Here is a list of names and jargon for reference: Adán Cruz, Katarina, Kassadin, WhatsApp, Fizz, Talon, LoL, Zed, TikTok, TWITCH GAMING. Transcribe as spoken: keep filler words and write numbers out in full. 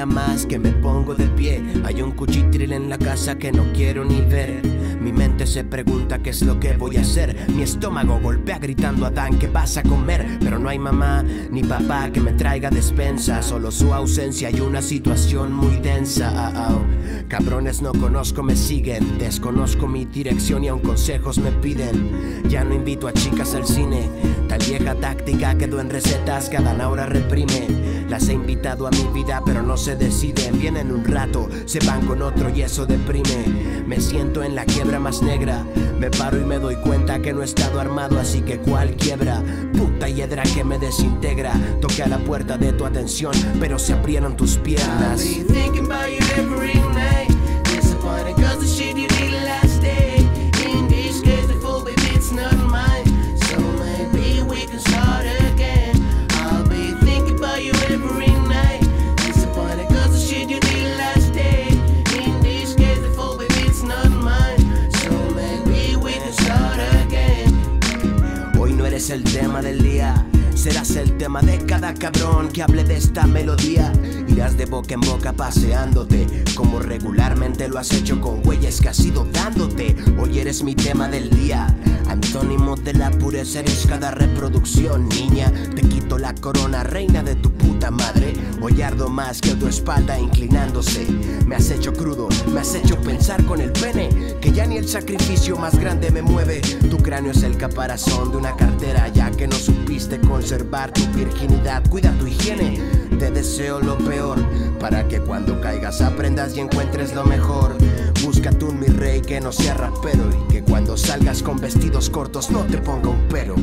día más que me pongo de pie. Hay un cuchitril en la casa que no quiero ni ver. Mi mente se pregunta qué es lo que voy a hacer. Mi estómago golpea gritando: Adán, ¿qué vas a comer? Pero no hay mamá ni papá que me traiga despensa, solo su ausencia y una situación muy densa. Ah, ah. Cabrones no conozco, me siguen, desconozco mi dirección y aun consejos me piden. Ya no invito a chicas al cine, tal vieja táctica quedó en recetas que Adán ahora reprime. Las he invitado a mi vida pero no se deciden, vienen un rato, se van con otro y eso deprime. Me siento en la quiebra más negra, me paro y me doy cuenta que no he estado armado, así que cual quiebra, puta hiedra que me desintegra. Toqué a la puerta de tu atención pero se abrieron tus piernas. El tema del día, serás el tema de cada cabrón que hable de esta melodía. Irás de boca en boca paseándote, como regularmente lo has hecho con huellas que has ido dándote. Hoy eres mi tema del día, antónimo de la pureza eres cada reproducción. Niña, te quito la corona, reina de tu puta madre. Hoy ardo más que tu espalda inclinándose. Me has hecho crudo, me has hecho pensar con el pene, que ya ni el sacrificio más grande me mueve. Tu cráneo es el caparazón de una cartera, ya que no supiste conservar tu virginidad. Cuida tu higiene, te deseo lo peor, para que cuando caigas aprendas y encuentres lo mejor. Búscate un mi rey que no sea rapero, y que cuando salgas con vestidos cortos no te ponga un pero.